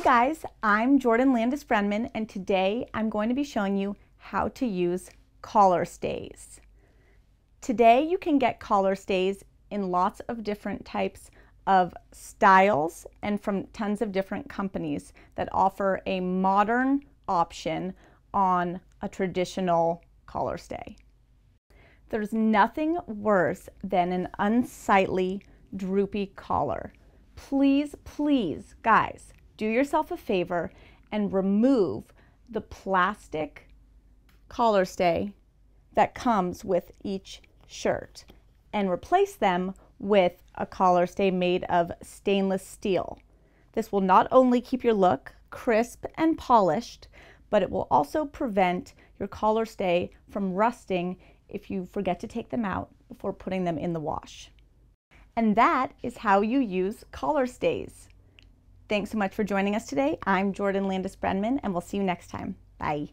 Hi guys, I'm Jordan Landes-Brenman, and today I'm going to be showing you how to use collar stays. Today you can get collar stays in lots of different types of styles and from tons of different companies that offer a modern option on a traditional collar stay. There's nothing worse than an unsightly, droopy collar. Please, please, guys, do yourself a favor and remove the plastic collar stay that comes with each shirt and replace them with a collar stay made of stainless steel. This will not only keep your look crisp and polished, but it will also prevent your collar stay from rusting if you forget to take them out before putting them in the wash. And that is how you use collar stays. Thanks so much for joining us today. I'm Jordan Landes-Brenman, and we'll see you next time. Bye.